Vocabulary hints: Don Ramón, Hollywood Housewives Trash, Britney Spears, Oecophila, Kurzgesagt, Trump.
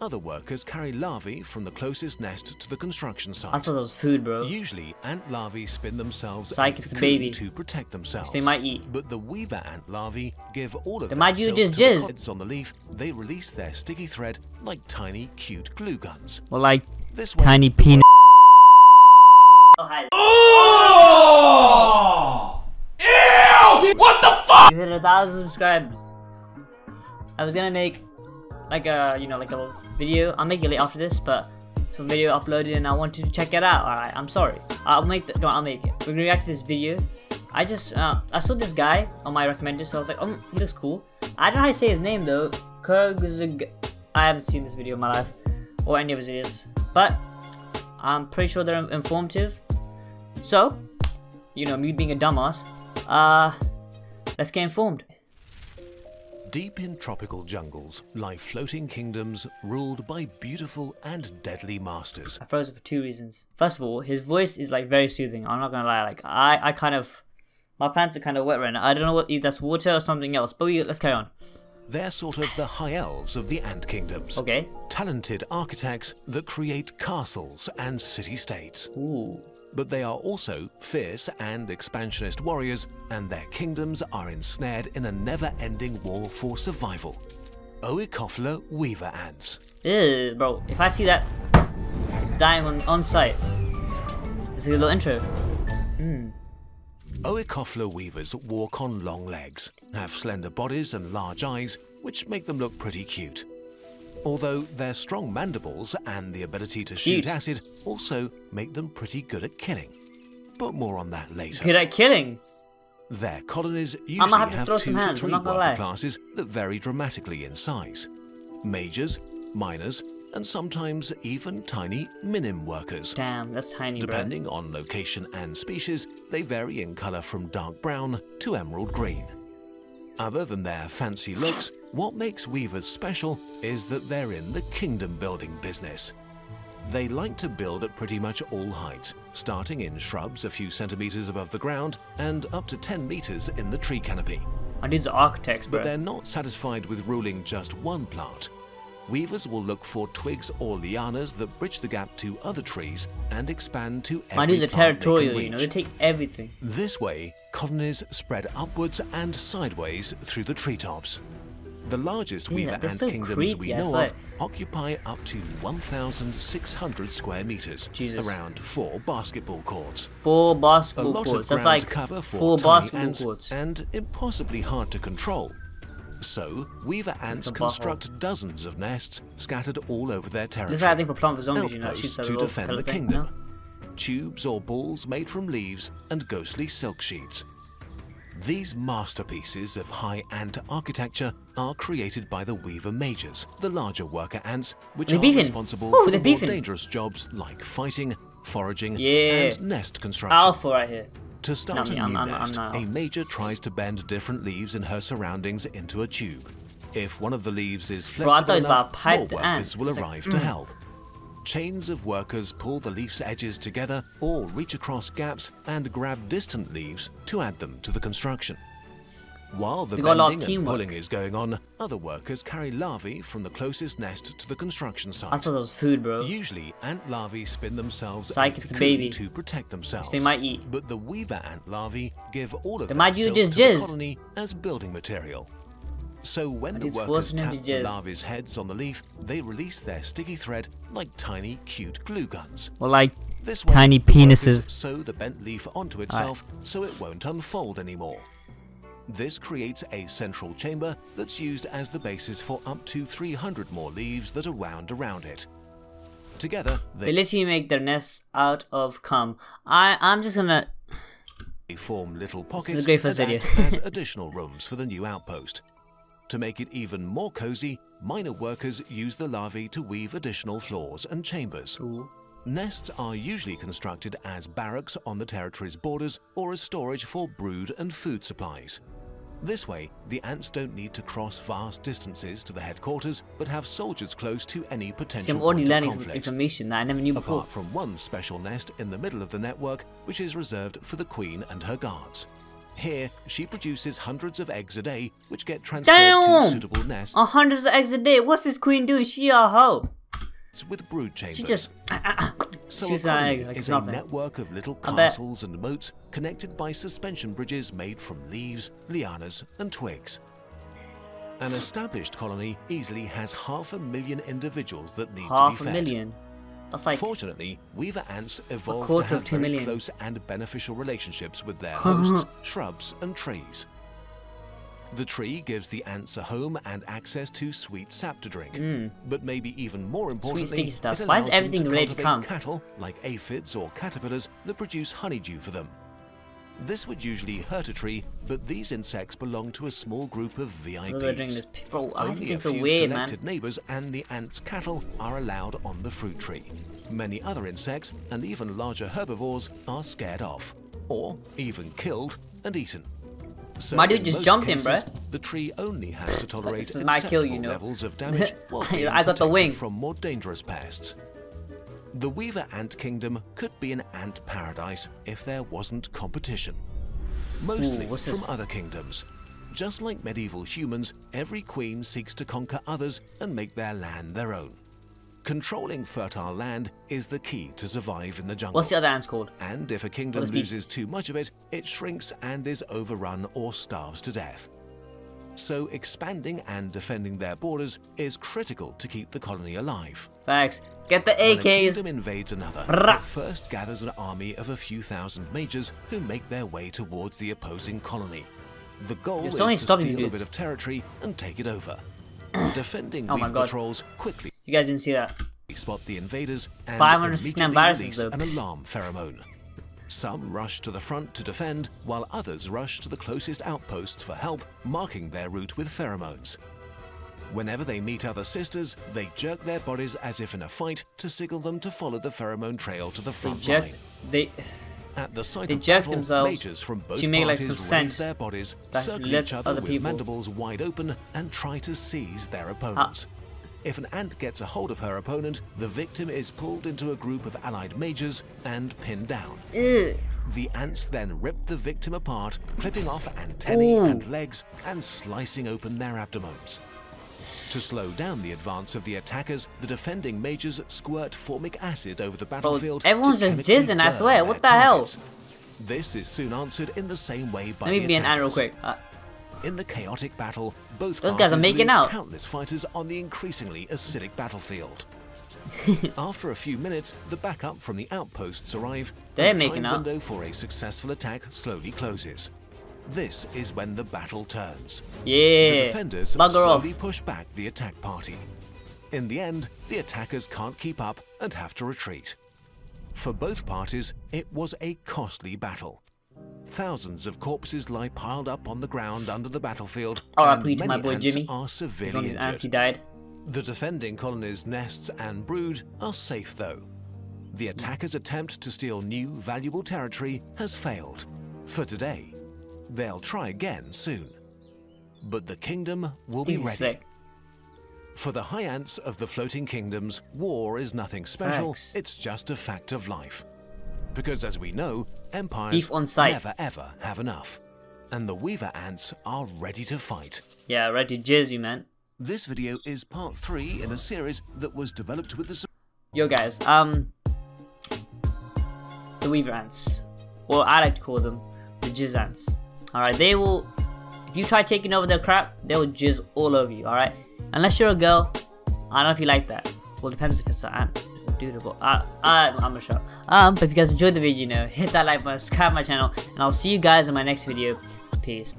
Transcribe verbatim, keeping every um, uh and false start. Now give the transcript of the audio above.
other workers carry larvae from the closest nest to the construction site. I thought that was food, bro. Usually, ant larvae spin themselves a cocoon to protect themselves. They might eat. But the weaver ant larvae give all of their silk to the cocoons on the leaf. They release their sticky thread like tiny, cute glue guns. Well, like this tiny penis. Oh, hi. Oh! Ew! What the fuck? You hit a thousand subscribers. I was gonna make like a, you know, like a video. I'll make it late after this, but some video uploaded and I wanted to check it out. Alright, I'm sorry. I'll make the, no, I'll make it. We're gonna react to this video. I just, uh, I saw this guy on my recommended, so I was like, oh, he looks cool. I don't know how to say his name though. Kurzgesagt. I haven't seen this video in my life, or any of his videos, but I'm pretty sure they're informative. So, you know, me being a dumbass, uh, let's get informed. Deep in tropical jungles lie floating kingdoms ruled by beautiful and deadly masters. I froze it for two reasons. First of all, his voice is like very soothing. I'm not gonna lie, like I, I kind of, my pants are kind of wet right now. I don't know what, if that's water or something else, but we, let's carry on. They're sort of the high elves of the ant kingdoms. Okay. Talented architects that create castles and city-states. Ooh. But they are also fierce and expansionist warriors, and their kingdoms are ensnared in a never-ending war for survival. Oecophila weaver ants. Ew, bro. If I see that, it's dying on, on sight. It's a good little intro. Mm. Oecophila weavers walk on long legs, have slender bodies and large eyes, which make them look pretty cute. Although their strong mandibles and the ability to shoot acid also make them pretty good at killing. But more on that later. Good at killing? Their colonies usually have two to three worker classes that vary dramatically in size. Majors, minors, and sometimes even tiny minim workers. Damn, that's tiny, bro. Depending on location and species, they vary in color from dark brown to emerald green. Other than their fancy looks, what makes weavers special is that they're in the kingdom building business. They like to build at pretty much all heights, starting in shrubs a few centimeters above the ground and up to ten meters in the tree canopy. I need the architects, bro. But they're not satisfied with ruling just one plant. Weavers will look for twigs or lianas that bridge the gap to other trees and expand to every I need the territorial, you know, they take everything. This way, colonies spread upwards and sideways through the treetops. The largest weaver ant so kingdoms creepy, we know like... of occupy up to one thousand six hundred square meters, Jesus. Around four basketball courts. Four basketball courts. A lot courts. Of ground that's like cover for four basketball ants courts, and impossibly hard to control. So weaver ants construct dozens of nests scattered all over their territory. This is how I think for plant for zombies, you know, to defend the kingdom. No? Tubes or balls made from leaves and ghostly silk sheets. These masterpieces of high ant architecture are created by the weaver majors, the larger worker ants, which are responsible Ooh, for more dangerous jobs like fighting, foraging, yeah. and nest construction. Alpha right here. To start no, a I'm, new I'm, nest, I'm, I'm a major tries to bend different leaves in her surroundings into a tube. If one of the leaves is flexible Bro, enough, more workers ant. Will it's arrive like, to mm. help. Chains of workers pull the leaf's edges together or reach across gaps and grab distant leaves to add them to the construction. While the bending and pulling is going on, other workers carry larvae from the closest nest to the construction site. I thought that was food, bro. Usually, ant larvae spin themselves a cocoon to protect themselves. They might eat. But the weaver ant larvae give all of their silk to the colony as building material. So when the workers tap the larvae's heads on the leaf, they release their sticky thread like tiny, cute glue guns. Well, like this tiny penises. Sew the bent leaf onto itself right. so it won't unfold anymore. This creates a central chamber that's used as the basis for up to three hundred more leaves that are wound around it. Together, they, they literally make their nests out of cum. I I'm just gonna form little pockets this is a great first that idea. Act as additional rooms for the new outpost. To make it even more cozy, minor workers use the larvae to weave additional floors and chambers. Ooh. Nests are usually constructed as barracks on the territory's borders or as storage for brood and food supplies. This way, the ants don't need to cross vast distances to the headquarters, but have soldiers close to any potential conflict. I'm already learning some information that I never knew before. Apart from one special nest in the middle of the network, which is reserved for the queen and her guards. Here, she produces hundreds of eggs a day, which get transferred Damn. to suitable nests. A hundreds of eggs a day. What's this queen doing? She a hoe. With brood chambers. She just. So She's a egg, like is nothing. a network of little castles and moats connected by suspension bridges made from leaves, lianas, and twigs. An established colony easily has half a million individuals that need half to be fed. Half a million. That's like Fortunately, weaver ants evolved to have very million. close and beneficial relationships with their hosts, shrubs, and trees. The tree gives the ants a home and access to sweet sap to drink. Mm. But maybe even more importantly, sweet sticky stuff. It Why is everything related to come? cattle like aphids or caterpillars that produce honeydew for them. This would usually hurt a tree, but these insects belong to a small group of V I Ps. Bro, Only a few so weird, selected man. neighbors and the ants' cattle are allowed on the fruit tree. Many other insects and even larger herbivores are scared off, or even killed and eaten. So my dude just jumped cases, him, bro. The tree only has to tolerate this is my kill, you know. levels of damage while being I got the wing. from more dangerous pests. The weaver ant kingdom could be an ant paradise if there wasn't competition. Mostly Ooh, from other kingdoms. Just like medieval humans, every queen seeks to conquer others and make their land their own. Controlling fertile land is the key to survive in the jungle. What's the other ants called? And if a kingdom loses too much of it, it shrinks and is overrun or starves to death. So expanding and defending their borders is critical to keep the colony alive. Thanks. Get the A Ks. When a kingdom invades another, it first gathers an army of a few thousand mages who make their way towards the opposing colony. The goal is to steal a bit of territory and take it over. Defending oh weaver patrols quickly. You guys didn't see that. We spot the invaders and immediately release an alarm pheromone. Some rush to the front to defend, while others rush to the closest outposts for help, marking their route with pheromones. Whenever they meet other sisters, they jerk their bodies as if in a fight to signal them to follow the pheromone trail to the front they jerk, line. They At the site they of jerk battle, themselves mages from both to make parties like some raise their bodies, circle each other other with people. mandibles wide open, and try to seize their opponents. Ah. If an ant gets a hold of her opponent, the victim is pulled into a group of allied mages and pinned down. Ew. The ants then rip the victim apart, clipping off antennae Ooh. and legs and slicing open their abdomens. To slow down the advance of the attackers, the defending mages squirt formic acid over the battlefield. Bro, everyone's just jizzing, I swear. What the targets. hell? This is soon answered in the same way by Let me the be attackers. an ant real quick. Uh In the chaotic battle, both Those guys are making out. countless fighters on the increasingly acidic battlefield. After a few minutes, the backup from the outposts arrive. They're and the making time out. window for a successful attack slowly closes. This is when the battle turns. Yeah. The defenders Bugger slowly off. push back the attack party. In the end, the attackers can't keep up and have to retreat. For both parties, it was a costly battle. Thousands of corpses lie piled up on the ground under the battlefield, and many ants are severely injured. The defending colony's nests and brood are safe though. The attackers' attempt to steal new, valuable territory has failed. For today. They'll try again soon. But the kingdom will be ready. For the high ants of the floating kingdoms, war is nothing special, it's just a fact of life. Because as we know, empires never ever have enough. And the weaver ants are ready to fight. Yeah, ready to jizz you, man. This video is part three in a series that was developed with the... Yo guys, um... the weaver ants. Or I like to call them the jizz ants. Alright, they will... If you try taking over their crap, they will jizz all over you, alright? Unless you're a girl, I don't know if you like that. Well, it depends if it's an ant. Dutiful. Uh, I, I'm not sure. Um, but if you guys enjoyed the video, you know, hit that like button, subscribe to my channel, and I'll see you guys in my next video. Peace.